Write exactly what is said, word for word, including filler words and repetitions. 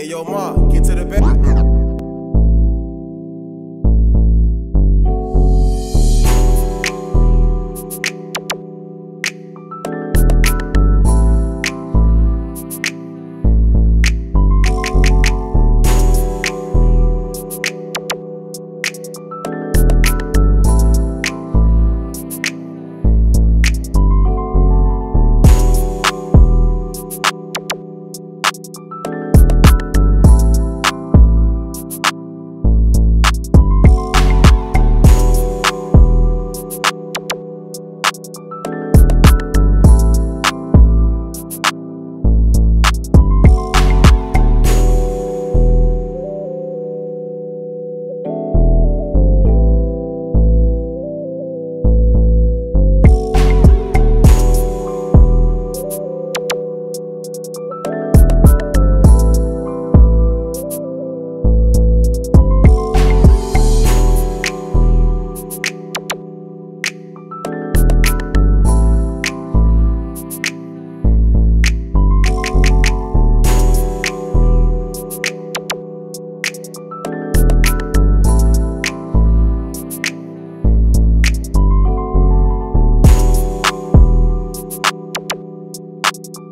Hey, yo, ma, get to the bed. You